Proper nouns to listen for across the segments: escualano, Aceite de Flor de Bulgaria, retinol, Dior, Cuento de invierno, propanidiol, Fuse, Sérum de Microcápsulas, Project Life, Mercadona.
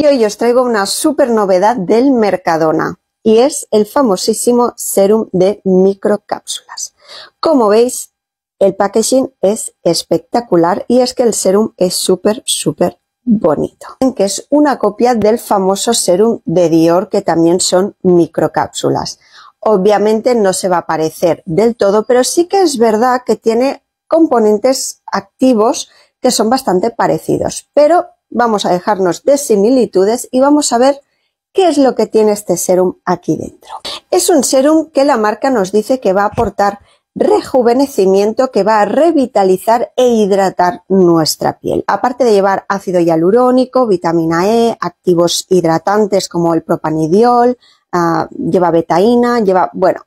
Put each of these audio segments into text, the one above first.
Y hoy os traigo una super novedad del Mercadona y es el famosísimo Sérum de Microcápsulas. Como veis, el packaging es espectacular y es que el sérum es súper bonito. Que es una copia del famoso sérum de Dior, que también son microcápsulas. Obviamente no se va a parecer del todo, pero sí que es verdad que tiene componentes activos que son bastante parecidos. Pero vamos a dejarnos de similitudes y vamos a ver qué es lo que tiene este sérum aquí dentro. Es un sérum que la marca nos dice que va a aportar rejuvenecimiento, que va a revitalizar e hidratar nuestra piel. Aparte de llevar ácido hialurónico, vitamina E, activos hidratantes como el propanidiol, lleva betaína, lleva, bueno,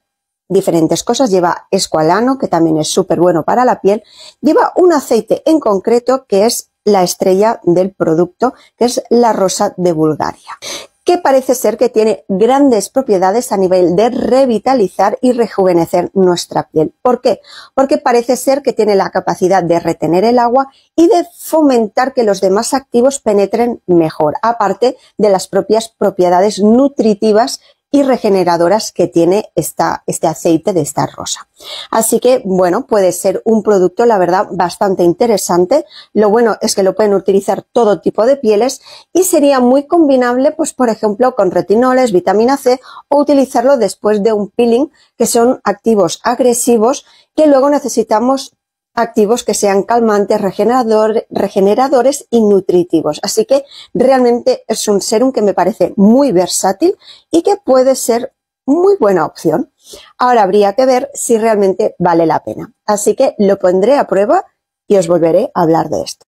diferentes cosas, lleva escualano, que también es súper bueno para la piel, lleva un aceite en concreto que es la estrella del producto, que es la rosa de Bulgaria, que parece ser que tiene grandes propiedades a nivel de revitalizar y rejuvenecer nuestra piel. ¿Por qué? Porque parece ser que tiene la capacidad de retener el agua y de fomentar que los demás activos penetren mejor, aparte de las propias propiedades nutritivas y regeneradoras que tiene este aceite de esta rosa. Así que, bueno, puede ser un producto, la verdad, bastante interesante. Lo bueno es que lo pueden utilizar todo tipo de pieles y sería muy combinable, pues, por ejemplo, con retinoles, vitamina C, o utilizarlo después de un peeling, que son activos agresivos, que luego necesitamos activos que sean calmantes, regeneradores y nutritivos. Así que realmente es un sérum que me parece muy versátil y que puede ser muy buena opción. Ahora habría que ver si realmente vale la pena. Así que lo pondré a prueba y os volveré a hablar de esto.